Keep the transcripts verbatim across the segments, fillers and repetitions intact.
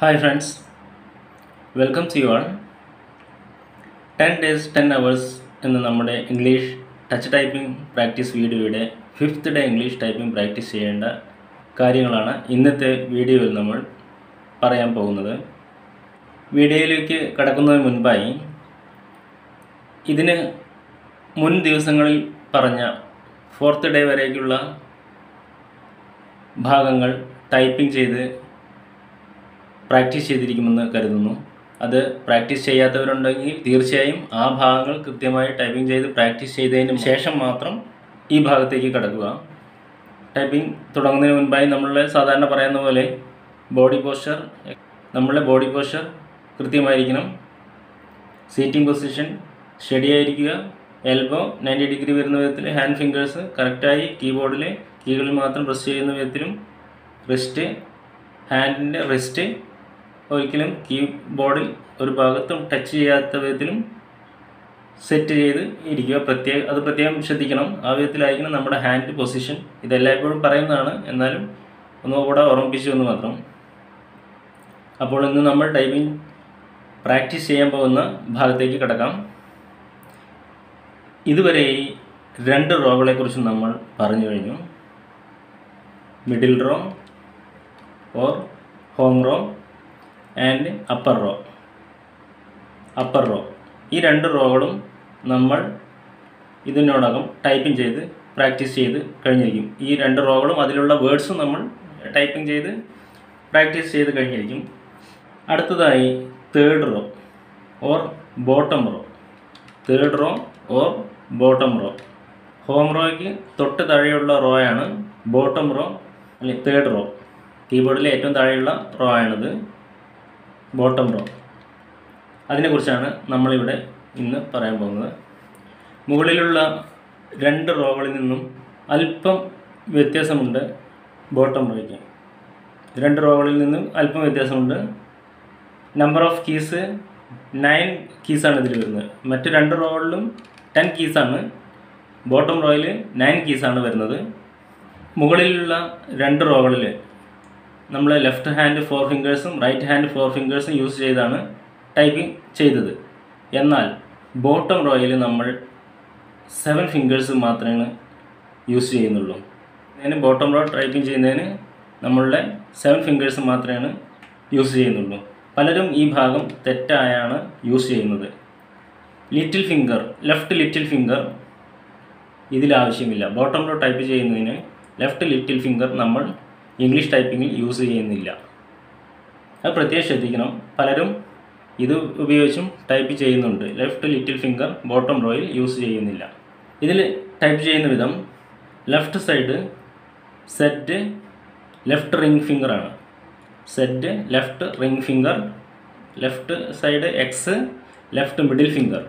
Hi friends, welcome to you all. ten days ten hours എന്ന നമ്മുടെ English touch typing practice വീഡിയോയുടെ fifth day English typing practice ചെയ്യേണ്ട കാര്യങ്ങളാണ് ഇന്നത്തെ വീഡിയോയിൽ നമ്മൾ പറയാൻ പോകുന്നത്. വീഡിയോയിലേക്ക് കടക്കുന്നതിന് മുൻപായി ഇതിനെ മുൻ ദിവസങ്ങളിൽ പറഞ്ഞ fourth day വരെയുള്ള ഭാഗങ്ങൾ ടൈപ്പിംഗ് ചെയ്തു Practice ചെയ്തിരിക്കുമെന്ന് കരുതുന്നു. അത് പ്രാക്ടീസ് ചെയ്യാത്തവരുണ്ടെങ്കിൽ തീർച്ചയായും ആ ഭാഗങ്ങൾ കൃത്യമായി ടൈപ്പിംഗ് ചെയ്ത് പ്രാക്ടീസ് ചെയ്തതിന് ശേഷം മാത്രം ഈ ഭാഗത്തേക്ക് കടക്കുക. ടൈപ്പിംഗ് തുടങ്ങുന്നതിന് മുൻപായി നമ്മളെ സാധാരണ പറയുന്ന പോലെ ബോഡി പോസ്ചർ നമ്മളെ ബോഡി പോസ്ചർ കൃത്യമായിരിക്കണം. സീറ്റിംഗ് പൊസിഷൻ ശരിയായിരിക്കുക. എൽബോ ninety ഡിഗ്രി വരുന്ന വിധത്തിൽ ഹാൻഡ് ഫിംഗേഴ്സ് കറക്റ്റായി കീബോർഡിലെ കീകളിൽ മാത്രം പ്രസ് ചെയ്യുന്ന വിധത്തിലും റിസ്റ്റ് ഹാൻഡിൻ്റെ റിസ്റ്റ് ഒരിക്കലും കീബോർഡിൽ ഒരു ഭാഗത്തും ടച്ച് ചെയ്യാത്ത വിധത്തിലും സെറ്റ് ചെയ്ത് ഇരിക്കുക. പ്രത്യേക അത് പ്രത്യേകം ശ്രദ്ധിക്കണം. ആ വിധത്തിലായിരിക്കണം നമ്മുടെ ഹാൻഡ് പൊസിഷൻ. ഇതെല്ലായ്പ്പോഴും പറയുന്നതാണ്, എന്നാലും ഒന്നുകൂടെ ഓർമ്മിപ്പിച്ചു എന്ന് മാത്രം. അപ്പോൾ ഇന്ന് നമ്മൾ ടൈപ്പിംഗ് പ്രാക്ടീസ് ചെയ്യാൻ പോകുന്ന ഭാഗത്തേക്ക് കടക്കാം. ഇതുവരെ ഈ രണ്ട് റോകളെക്കുറിച്ച് നമ്മൾ പറഞ്ഞു കഴിഞ്ഞു. Middle row or home row and upper row. Upper row. ഈ രണ്ട് റോകളും നമ്മൾ ഇതിനോടകം ടൈപ്പിംഗ് ചെയ്ത് പ്രാക്ടീസ് ചെയ്ത് കഴിഞ്ഞിരിക്കും. ഈ രണ്ട് റോകളും അതിലുള്ള വേർഡ്സും നമ്മൾ ടൈപ്പിംഗ് ചെയ്ത് പ്രാക്ടീസ് ചെയ്ത് കഴിഞ്ഞിരിക്കും. അടുത്തതായി third row or bottom row. Third row or bottom row. Home റോയ്ക്ക് തൊട്ട് താഴെയുള്ള റോയാണ് ബോട്ടം റോ അല്ലെങ്കിൽ തേർഡ് റോ. കീബോർഡിലെ ഏറ്റവും താഴെയുള്ള റോ ആണിത്, ബോട്ടം റോ. അതിനെക്കുറിച്ചാണ് നമ്മളിവിടെ ഇന്ന് പറയാൻ പോകുന്നത്. മുകളിലുള്ള രണ്ട് റോകളിൽ നിന്നും അല്പം വ്യത്യാസമുണ്ട് ബോട്ടം റോയ്ക്ക്. രണ്ട് റോകളിൽ നിന്നും അല്പം വ്യത്യാസമുണ്ട്. നമ്പർ ഓഫ് കീസ് നയൻ കീസാണ് ഇതിൽ വരുന്നത്. മറ്റ് രണ്ട് റോകളിലും ടെൻ കീസാണ്. ബോട്ടം റോയിൽ നയൻ കീസാണ് വരുന്നത്. മുകളിലുള്ള രണ്ട് റോകളിൽ നമ്മൾ ലെഫ്റ്റ് ഹാൻഡ് ഫോർ ഫിംഗേഴ്സും റൈറ്റ് ഹാൻഡ് ഫോർ ഫിംഗേഴ്സും യൂസ് ചെയ്താണ് ടൈപ്പിംഗ് ചെയ്തത്. എന്നാൽ ബോട്ടം റോയിൽ നമ്മൾ സെവൻ ഫിംഗേഴ്സ് മാത്രമേ യൂസ് ചെയ്യുന്നുള്ളൂ. അതിന് ബോട്ടം റോ ടൈപ്പിംഗ് ചെയ്യുന്നതിന് നമ്മളുടെ സെവൻ ഫിംഗേഴ്സ് മാത്രമേ യൂസ് ചെയ്യുന്നുള്ളൂ. പലരും ഈ ഭാഗം തെറ്റായാണ് യൂസ് ചെയ്യുന്നത്. Little finger, left little finger ഇതിലാവശ്യമില്ല. ബോട്ടം റോ ടൈപ്പ് ചെയ്യുന്നതിന് ലെഫ്റ്റ് ലിറ്റിൽ ഫിംഗർ നമ്മൾ ഇംഗ്ലീഷ് ടൈപ്പിങ്ങിൽ യൂസ് ചെയ്യുന്നില്ല. അത് പ്രത്യേകം ശ്രദ്ധിക്കണം. പലരും ഇത് ഉപയോഗിച്ചും ടൈപ്പ് ചെയ്യുന്നുണ്ട്. ലെഫ്റ്റ് ലിറ്റിൽ ഫിംഗർ ബോട്ടം റോയിൽ യൂസ് ചെയ്യുന്നില്ല. ഇതിൽ ടൈപ്പ് ചെയ്യുന്ന വിധം left side Z left ring ഫിംഗറാണ്. Z left ring finger, left side X left middle finger,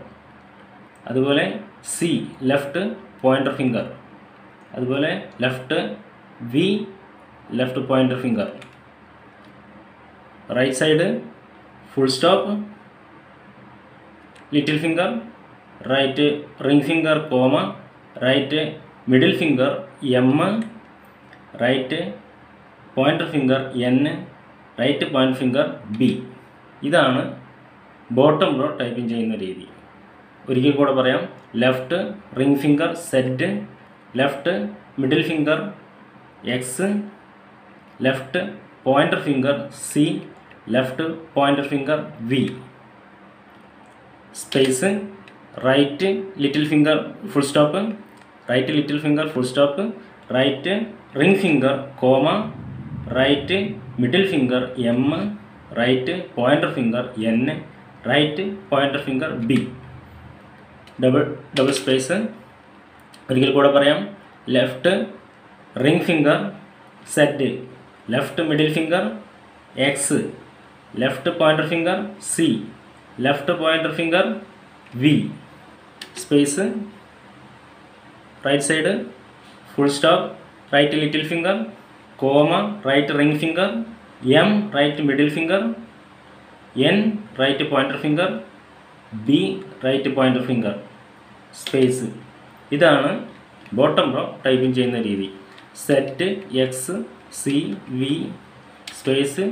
അതുപോലെ സി ലെഫ്റ്റ് പോയിൻ്റർ ഫിംഗർ, അതുപോലെ left V left pointer finger, right side full stop little finger, right ring finger comma, right middle finger M, right pointer finger N, right point finger B. ഇതാണ് bottom row typing ചെയ്യുന്ന രീതി. ഒരിക്കൽ കൂടെ പറയാം. Left ring finger Z left middle finger X left pointer finger C left pointer finger V space right little finger full stop right little finger full stop right ring finger comma right middle finger M right pointer finger N right pointer finger B double double space. ഒരിക്കൽ കൂടെ പറയാം. Left ring finger Z left middle finger X left pointer finger C left pointer finger V space right side full stop right little finger comma right ring finger M right middle finger N right pointer finger B right pointer finger space. ഇതാണ് bottom row typing ചെയ്യുന്ന രീതി. Z X C V space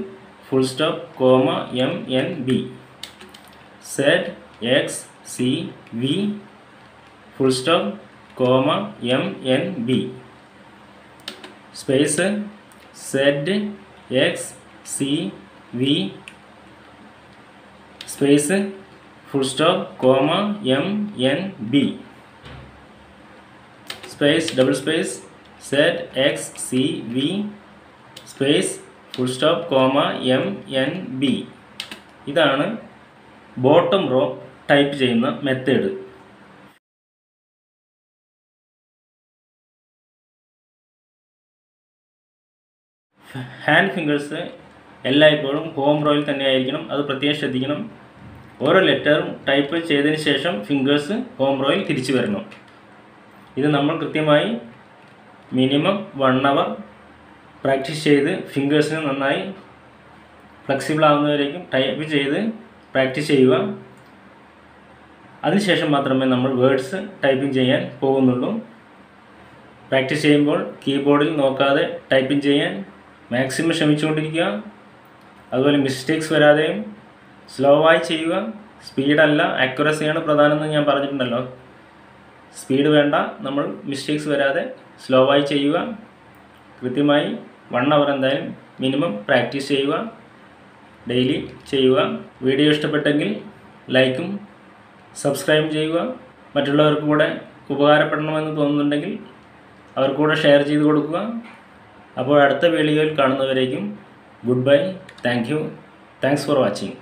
full stop, comma, M, N, B. Z, X, C, V, full stop, comma, M, N, B. Space Z, X, C, V, space full stop, comma, M, N, B. Space double space Z, X, C, V, space full stop, comma, M, N, B. This is bottom row type method. Hand fingers എല്ലായ്പ്പോഴും home row തന്നെയായിരിക്കണം അത് പ്രത്യേകം ശ്രദ്ധിക്കണം ഓരോ ലെറ്ററും type ചെയ്തതിനു ശേഷം fingers home row തിരിച്ചു വരണം ഇത് നമ്മൾ കൃത്യമായി മിനിമം one hour പ്രാക്ടീസ് ചെയ്ത് ഫിംഗേഴ്സിനെ നന്നായി ഫ്ലെക്സിബിൾ ആവുന്നവരേക്കും ടൈപ്പ് ചെയ്ത് പ്രാക്ടീസ് ചെയ്യുക അതിനുശേഷം മാത്രമേ നമ്മൾ വേർഡ്സ് ടൈപ്പിംഗ് ചെയ്യാൻ പോകുന്നുള്ളൂ പ്രാക്ടീസ് ചെയ്യുമ്പോൾ കീബോർഡിൽ നോക്കാതെ ടൈപ്പിംഗ് ചെയ്യാൻ maximum ശ്രമിച്ചുകൊണ്ടിരിക്കുക അതുപോലെ മിസ്റ്റേക്സ് വരാതെ സ്ലോ ആയി ചെയ്യുക സ്പീഡ് അല്ല accuracy ആണ് പ്രധാനമെന്ന് ഞാൻ പറഞ്ഞിട്ടുണ്ടല്ലോ സ്പീഡ് വേണ്ട നമ്മൾ മിസ്റ്റേക്സ് വരാതെ സ്ലോ ആയി ചെയ്യുക കൃത്യമായി one hour എന്തായാലും മിനിമം പ്രാക്ടീസ് ചെയ്യുക ഡെയിലി ചെയ്യുക വീഡിയോ ഇഷ്ടപ്പെട്ടെങ്കിൽ ലൈക്കും സബ്സ്ക്രൈബ് ചെയ്യുക മറ്റുള്ളവർക്ക് കൂടി ഉപകാരപ്പെടണമെന്ന് തോന്നുന്നുണ്ടെങ്കിൽ അവർക്ക് കൂടി ഷെയർ ചെയ്തു കൊടുക്കുക അപ്പോൾ അടുത്ത വീഡിയോയിൽ കാണുന്നവരേക്കും good bye thank you thanks for watching